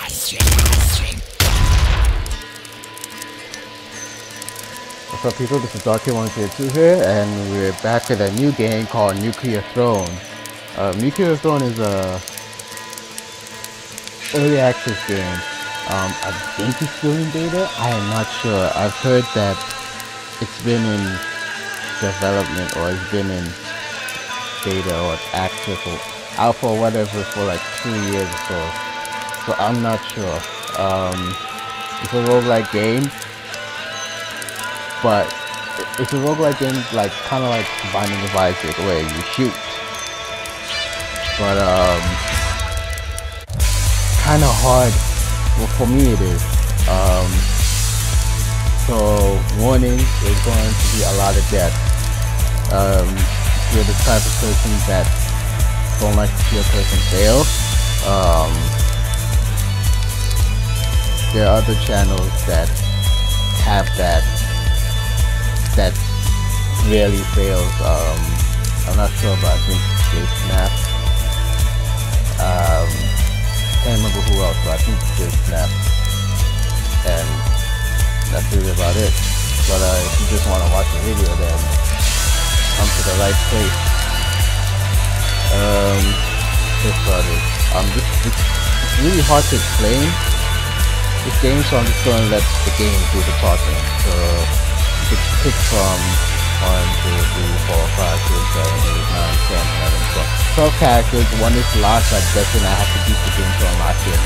What's up people, this is RK102 here, and we're back with a new game called Nuclear Throne. Nuclear Throne is an early access game. I think it's still in beta, I am not sure. I've heard that it's been in development, or it's been in beta or access or alpha or whatever for like 2 years or so. So I'm not sure. It's a roguelike game. But it's a roguelike game, like kind of like Binding of Isaac, where you shoot, but kind of hard. Well, for me it is. So warning, there's going to be a lot of death. If you're the type of person that don't like to see a person fail, there are other channels that have that rarely fails. I'm not sure, but I think Jay Snap. I can't remember who else, but I think Jay Snap. And that's really about it. But if you just want to watch the video, then come to the right place. Get started. It's really hard to explain this game, so I'm just going to let the game do the talking. So pick from 1, 2, 3, 4, 5, 6, 7, 8, 9, 10, 11, 12. 12 characters, one is lost, like that's when I have to beat the game to unlock it.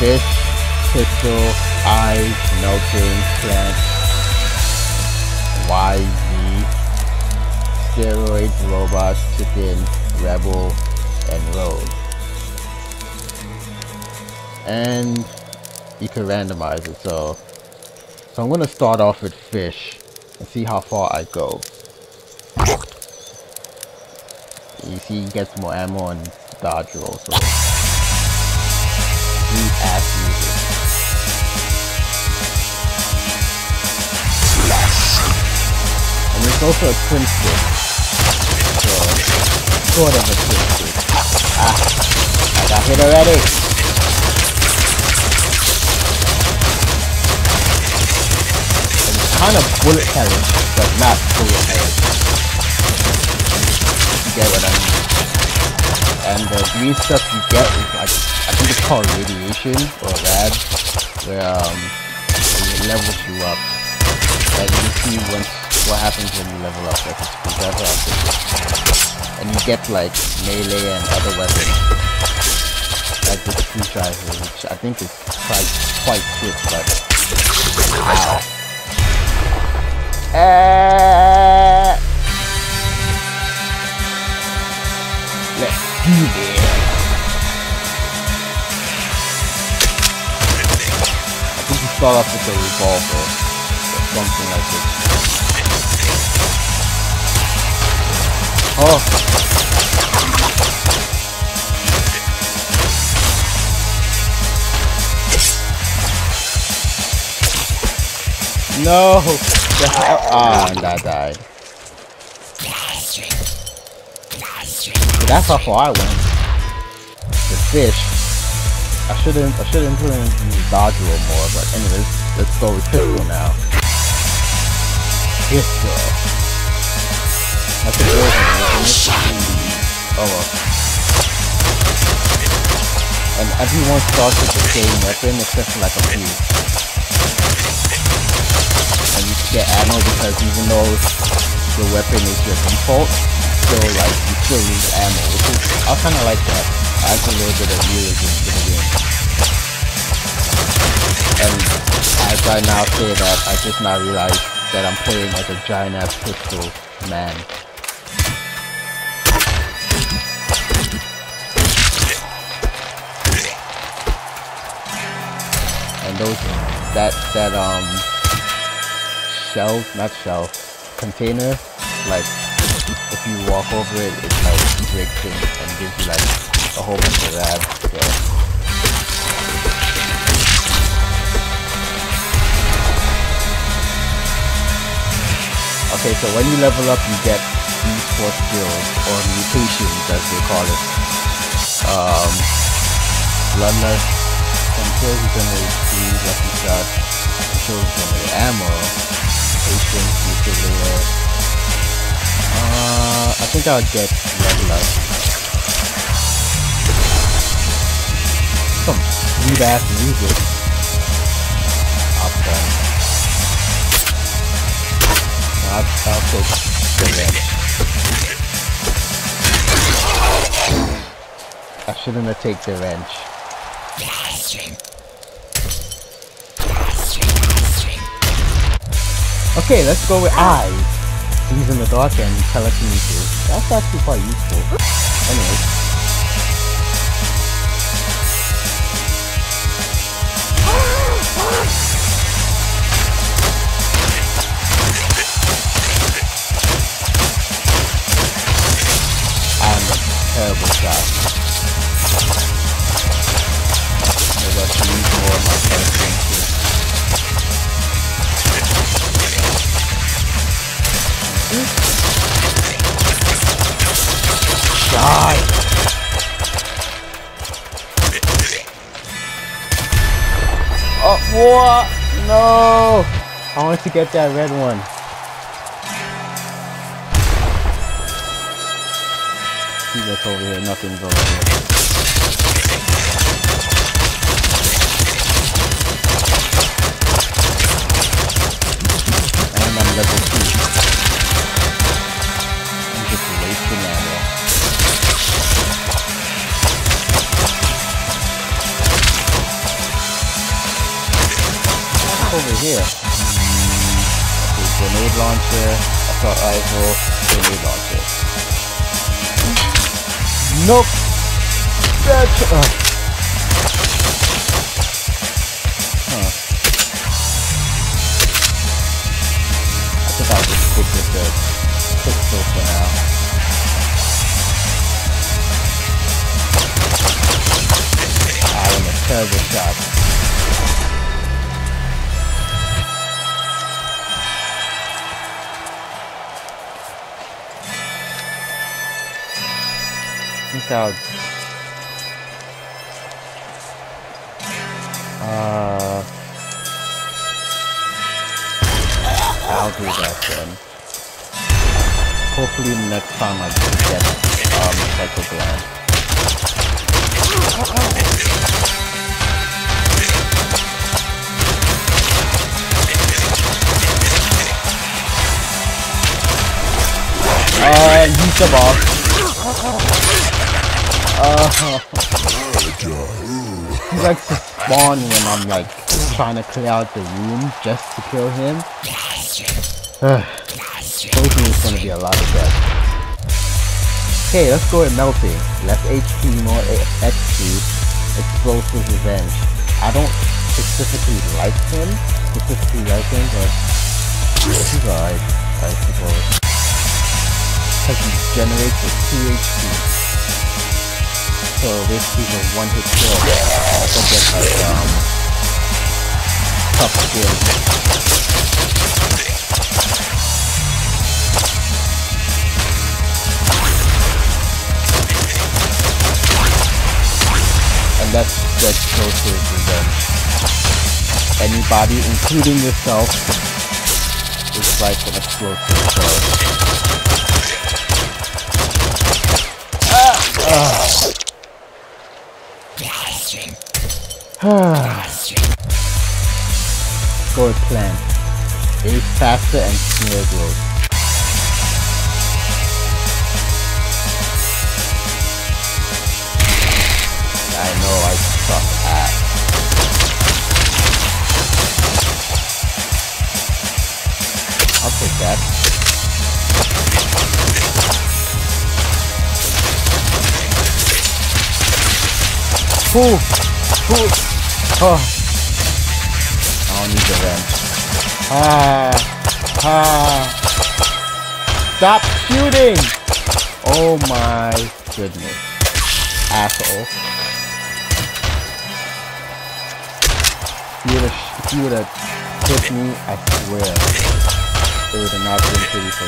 Fish, pistol, eyes, melting, plant, YZ, steroids, robots, chicken, rebel, and road. And you can randomize it, so I'm going to start off with fish and see how far I go. You see, he gets more ammo and dodge roll, so he's ass-using. And there's also a twin stick, so sort of a twin stick. Ah, I got hit already! Kind of bullet challenge, but not bullet challenge. You get what I mean. And the green stuff you get is like, I think it's called radiation or rad, where it levels you up. And you see what happens when you level up, like it's forever up. And you get like melee and other weapons. Like this two driver, which I think is quite good, but wow. Let's do this. I think you start off with a revolver or something like this. Oh! No! And I died. That's how far I went. The fish. I shouldn't put in dodge roll more, but anyways, let's go with pistol now. Pistol. That's a good one, isn't it? Oh well. And everyone starts with the same weapon except for like a few. Get ammo, because even though the weapon is your default, you still use ammo, which is, I kind of like that. I like a little bit of realism to the game. And as I now say that, I just now realize that I'm playing like a giant ass pistol man. And those container, like if you walk over it, it like breaks in and gives you like a whole bunch of rad. So okay, so when you level up, you get these 4 skills, or mutations as they call it. bloodlust, some kills you generate speed, lucky shots, kills you generate ammo, patience, future layer. I think I'll get bloodlust. Some weird ass music. I'll take the red. I shouldn't have taken the wrench. Okay, let's go with eyes. These in the dark and telekinesis. That's actually quite useful. Anyways. I'm a terrible shot. Die! Oh, what? No! I wanted to get that red one. See what's over here, nothing's over here. And I'm level 2. Over here. Okay, grenade launcher, assault rifle, grenade launcher. Nope! That's... I think I'll just stick with the pistol for now. I'm a terrible shot. Out. I'll do that then. Hopefully next time I can get cycle gland. He's the boss. He likes to spawn when I'm like trying to clear out the room just to kill him. Hopefully it's gonna be a lot of death. Okay, let's go with melting. Less HP, more XP. Explosive revenge. I don't specifically like him, but he's alright, I suppose. Because he generates with 2 HP. So basically a one-hit kill. I don't get like tough skills. And that's the closest revenge. Anybody, including yourself, is like an explosive charge. Go plan. Aim faster and smear growth. I know I suck at. I'll take that. I don't need the wrench. Stop shooting! Oh my goodness. Asshole. If you would've hit me, I swear, it would've not been pretty for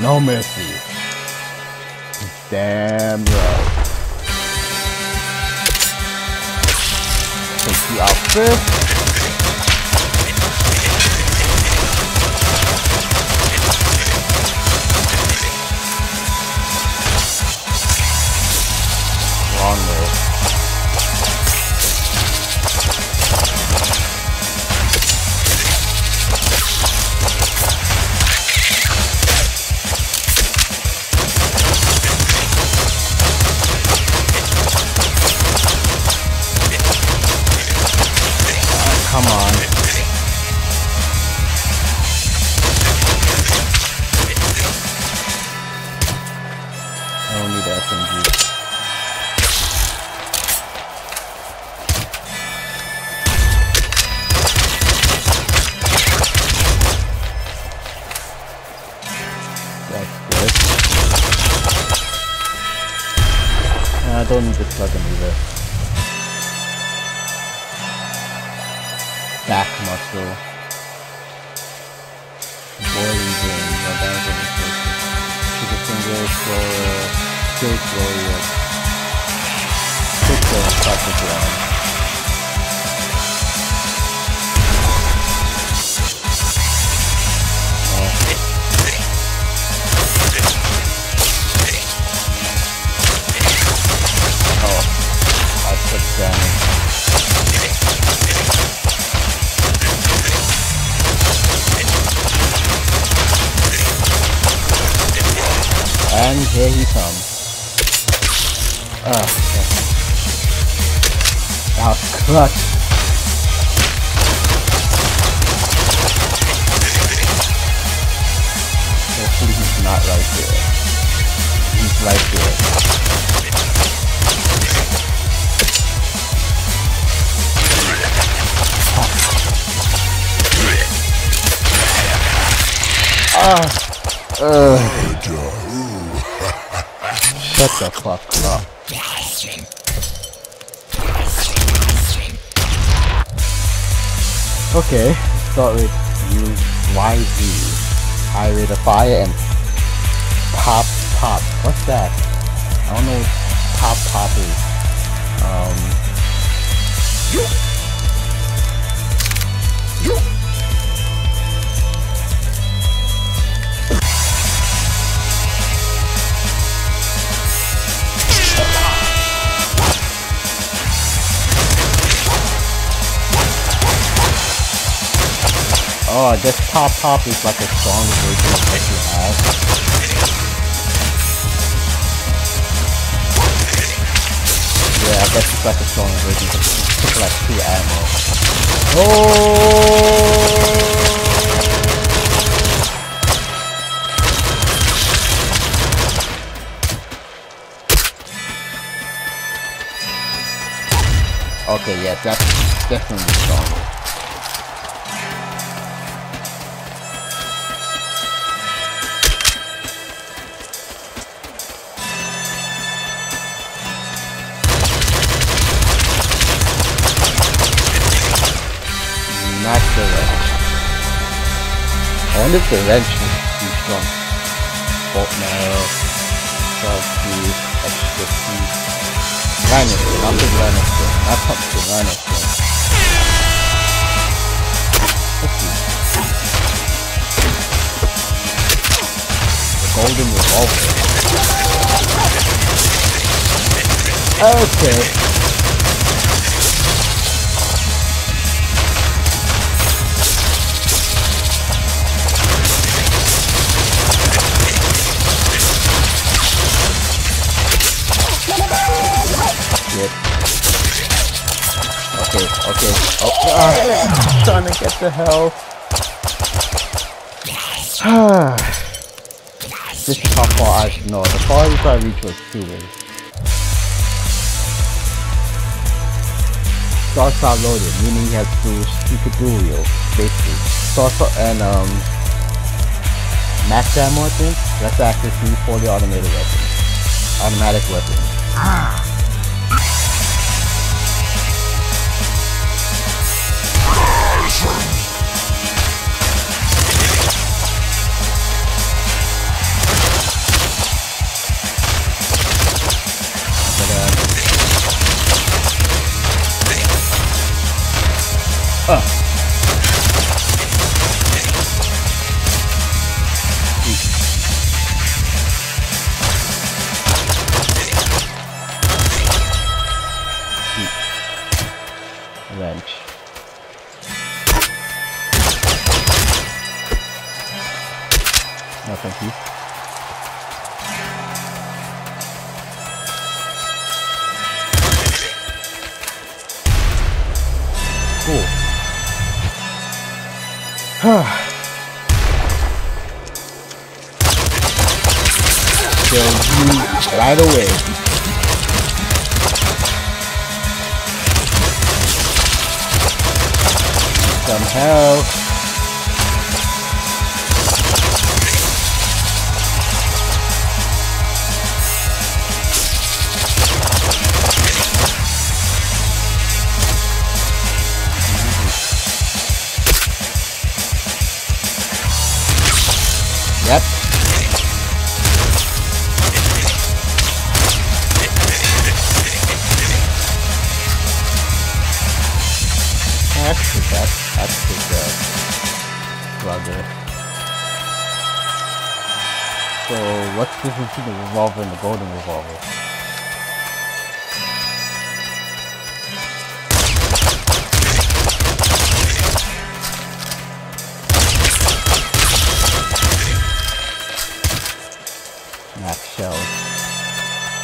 you. No mercy. damn right. Take you out first. Okay, start with YZ. I read a fire and pop pop. What's that? I don't know what pop pop is. Oh, this pop pop is like a strong version of what you have. Yeah, I guess it's like a strong version. It took like 2 ammo. Oh. Okay, yeah, that's definitely stronger. I wonder if the wrench is too strong. Bolt narrow, 12 feet, extra feet. Rhinoceros, not the rhinoceros, not the rhinoceros. Let's see. The golden revolver. Okay. Okay. Oh, I'm trying to get the hell. This is how far I should know. The farthest I reach was 2 ways. Starts out loaded, meaning he has to do tutorial, basically. Starts out and max ammo, I think. That's accuracy for the automated weapon. Automatic weapon. Killed you right away. Somehow. Yep. Actually, that's the brother. So, what's the difference between the revolver and the golden revolver? Max shells.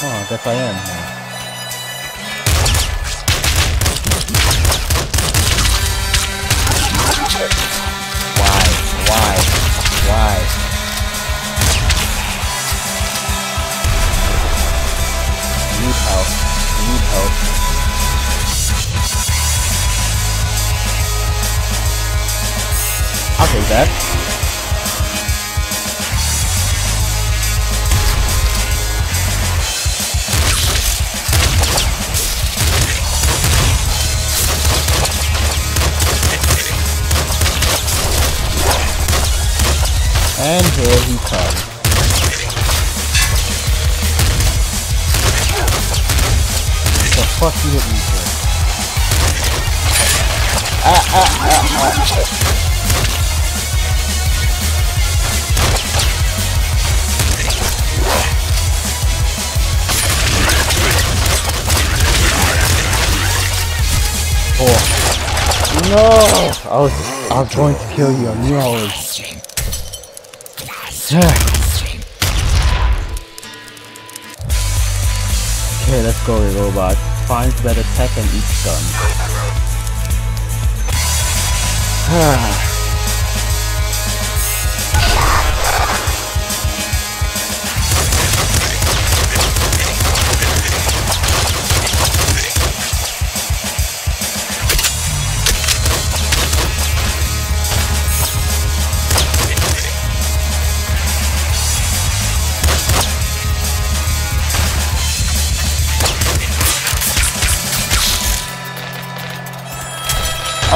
Oh, I guess I am now. Why? I need help. I'll take that. And here he comes. What the fuck you hit me for? Oh. No! I was going to kill you. I knew I was. Okay, let's go with robot. Finds better tech and eats gun.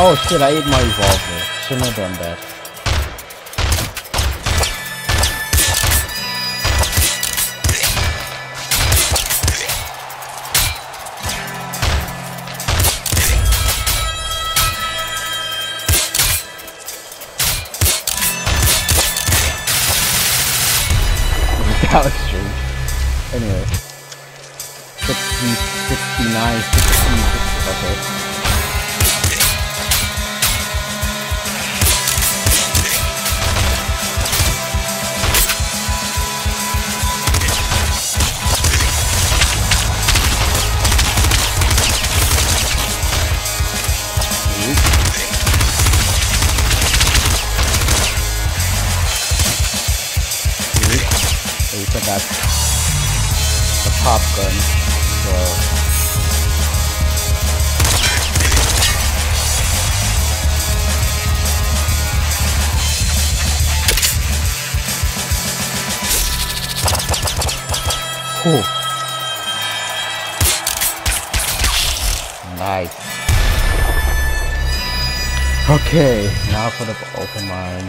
Oh shit, I ate my revolver. Shouldn't have done that. That was strange. Anyway. 60, 69, 60, 60, okay. That's the pop gun, so cool. Nice. Okay, now for the open mine.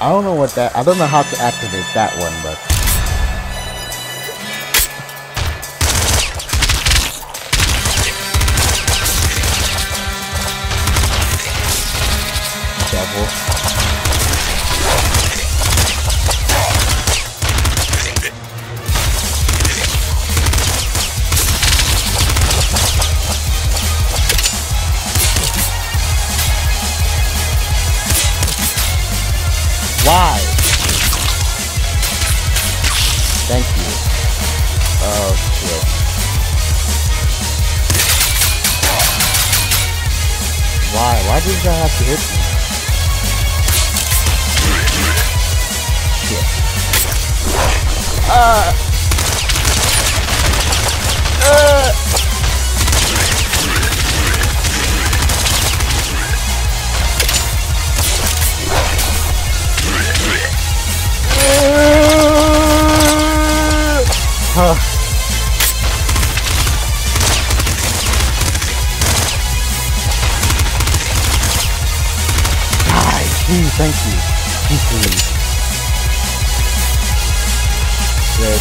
I don't know what that. I don't know how to activate that one, but why? Thank you. Oh shit. Why did y'all have to hit me? Yeah. Thank you. Shut up,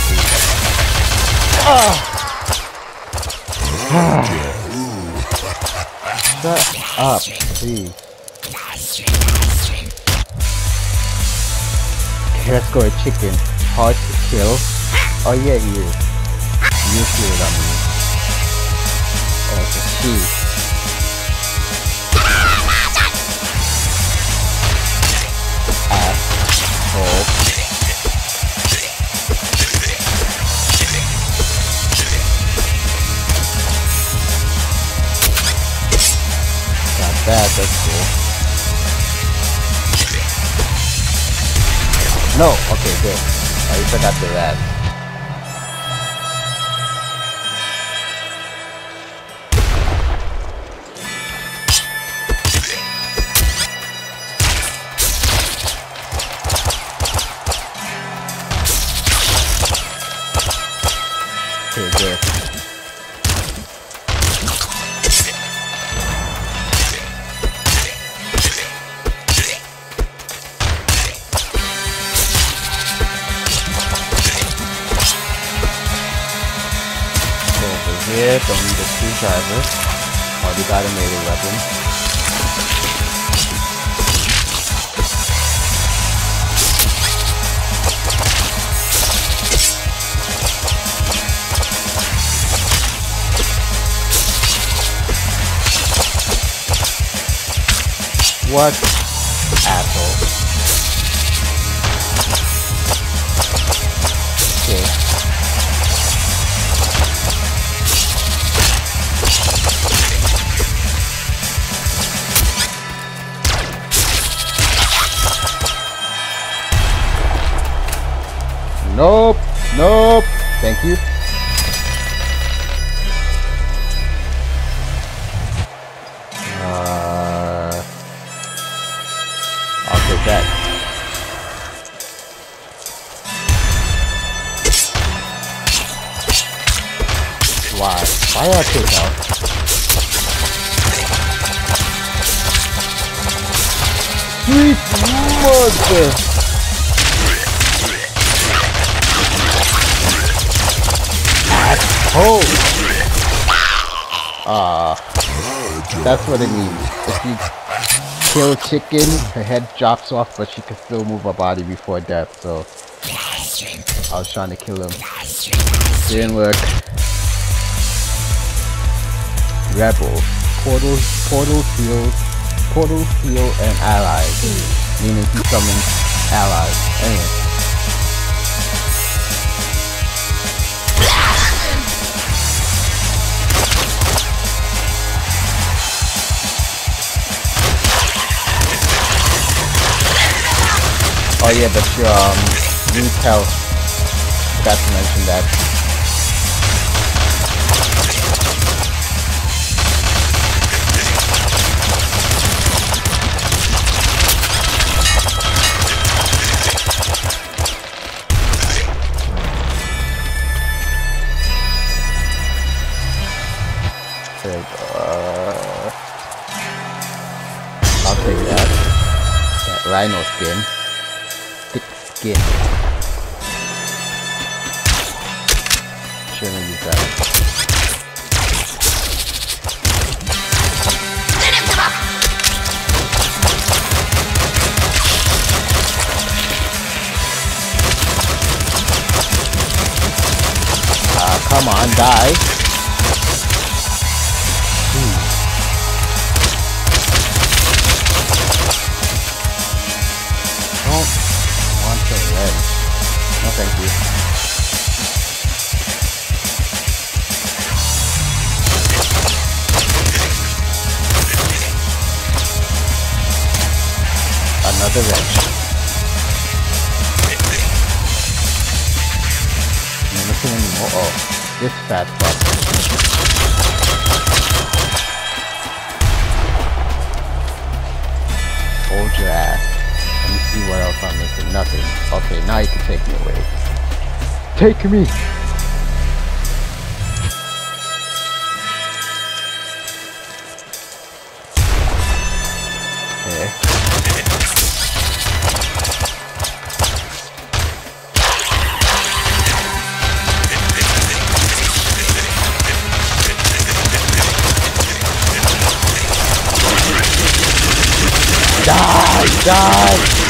please. Okay, let's go with chicken. Hard to kill. Oh yeah, you. You killed on me. Okay, cheese. That's cool. No, okay, good. I forgot to that. Okay, good. Here, don't need the screwdriver. Oh, we got a melee weapon. What asshole? Okay. Nope, nope, thank you. I'll take that. Why? Why did I take out? Sweet mother! Oh! That's what it means. If you kill chicken, her head drops off, but she can still move her body before death, so... I was trying to kill him. Didn't work. Rebel. Portal, heal, and allies. Meaning he summons allies. Anyway. Oh yeah, but your new health. Forgot to mention that. I'll take that. That rhino skin. Skin. Shouldn't use that. Come on, die. Don't. No, thank you. another edge. No, nothing anymore. Oh, this fat fuck. Hold your ass. Let me see what else I'm missing. Nothing. Okay, now you can take me away. Take me!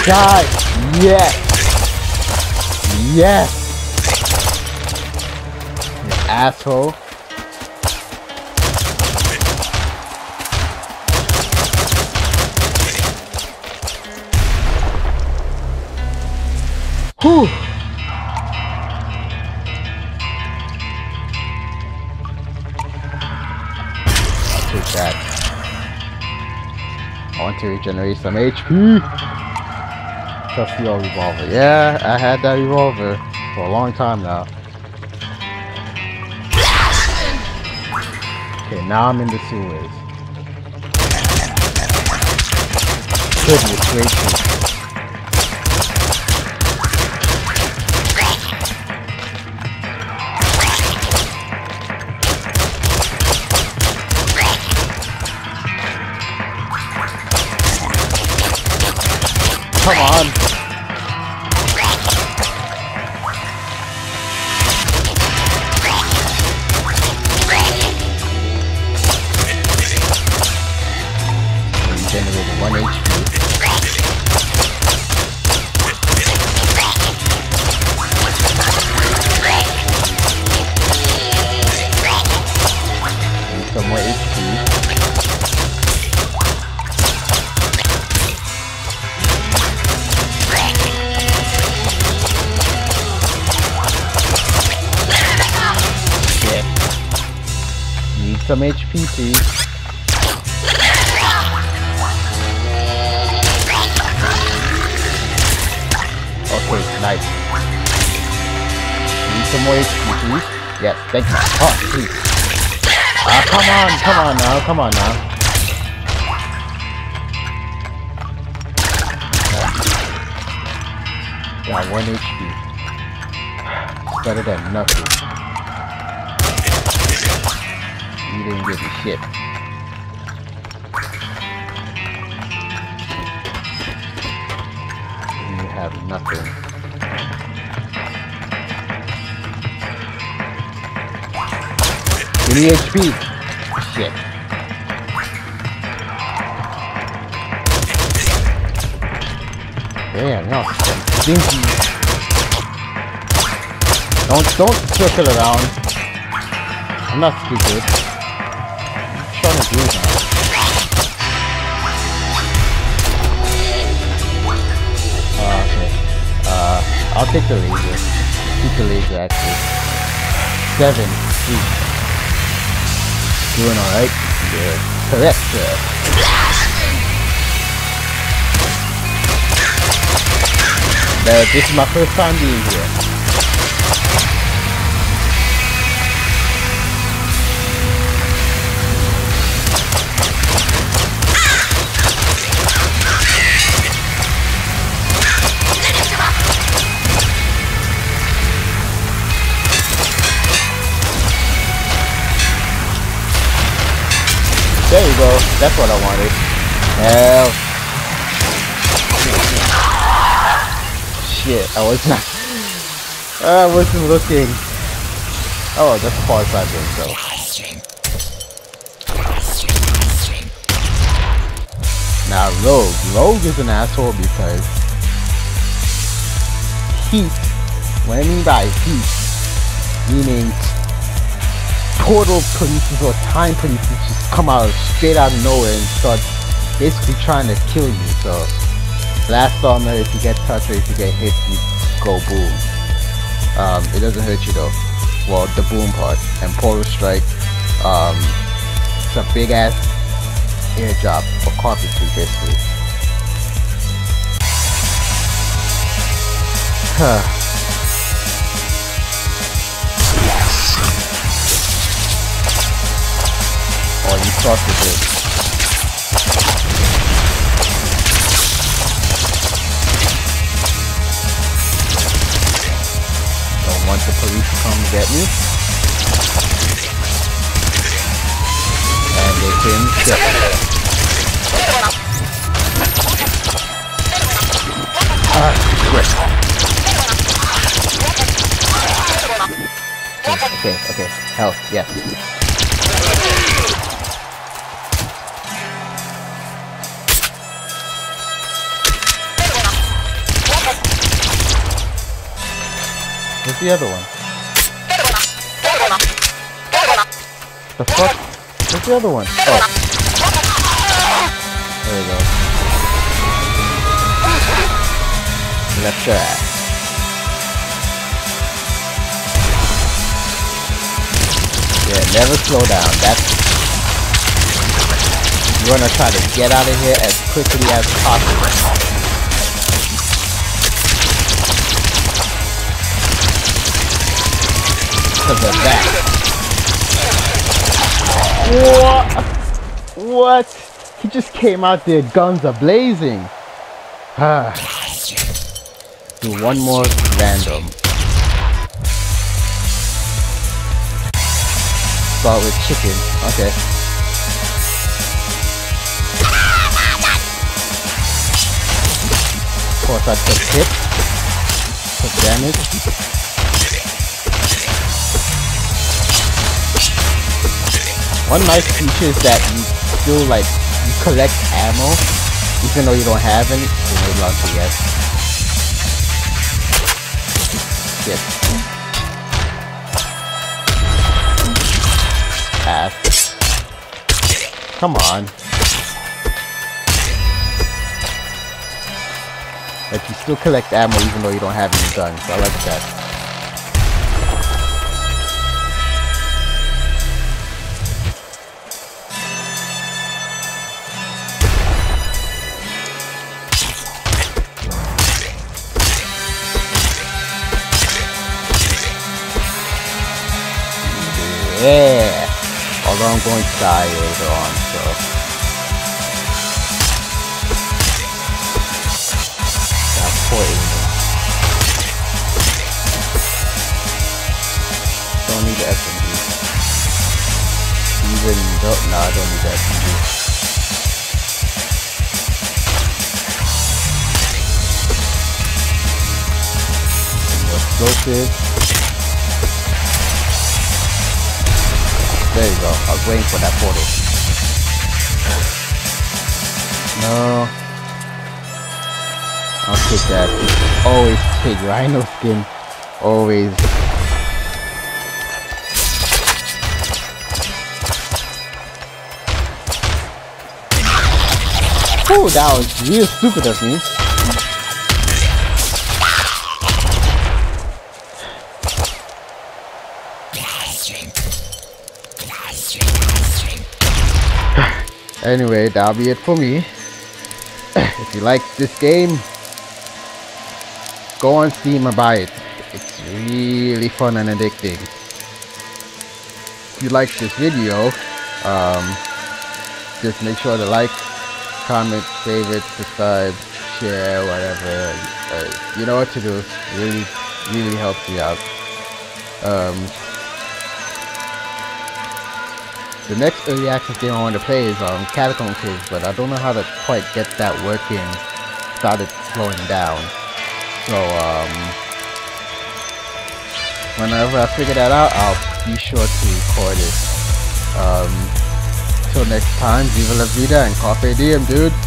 Die! Yes! Yes! You asshole! Whew! I'll take that. I want to regenerate some HP! Your revolver. Yeah, I had that revolver for a long time now. Okay, now I'm in the sewers. Goodness gracious. Come on. Some HP, please. Okay, nice. Need some more HP, please. Yes, thank you. Oh, please. Ah, come on now. Got 1 HP. It's better than nothing. You didn't give a shit. You have nothing. Give me HP! Shit. Damn, y'all stinky. Don't circle around. I'm not stupid. Okay. I'll take the laser. Keep the laser active. 7. Jeez. Doing alright? Good. Correct, sir. But this is my first time being here. There you go, that's what I wanted. Hell. Shit, I wasn't looking. Oh, that's far as I've been, so. Now Rogue is an asshole because heat, what I mean by heat, meaning portal polices or time polices just come out straight out of nowhere and start basically trying to kill you. So last armor, if you get touched or if you get hit, you go boom. It doesn't hurt you though. Well, the boom part. And portal strike, it's a big ass airdrop for carpentry basically. Oh, you fucked with it. Don't want the police to come get me. And they came shit. Ah, great. Okay, okay. Health, yeah. Where's the other one? The fuck? Where's the other one? Oh. There you go. Let's try. Yeah, never slow down. That's... We're gonna try to get out of here as quickly as possible. Because of that. What? What? He just came out there, guns are blazing. Ah. Do one more random. Start with chicken. Okay. Of course I took hit. Took damage. One nice feature is that you still like, you collect ammo, even though you don't have any. You're lucky, yes. Yes. Come on. Like, you still collect ammo even though you don't have any guns. I like that. Yeah. Although I'm going to die later on, so... That poor Angel. Don't need the SMG. Even though... Nah, I don't need the SMG. More explosives. There you go, I was waiting for that portal. No. I'll take that. Always take rhino skin. Always. Ooh, that was real stupid of me. Anyway, that'll be it for me. If you like this game, go on Steam and buy it. It's really fun and addicting. If you like this video, just make sure to like, comment, favorite, subscribe, share, whatever. You know what to do. It really, really helps me out. The next early access game I want to play is Catacombs, but I don't know how to quite get that working without it slowing down. So, whenever I figure that out, I'll be sure to record it. Till next time, Viva La Vida and Carpe Diem, dude!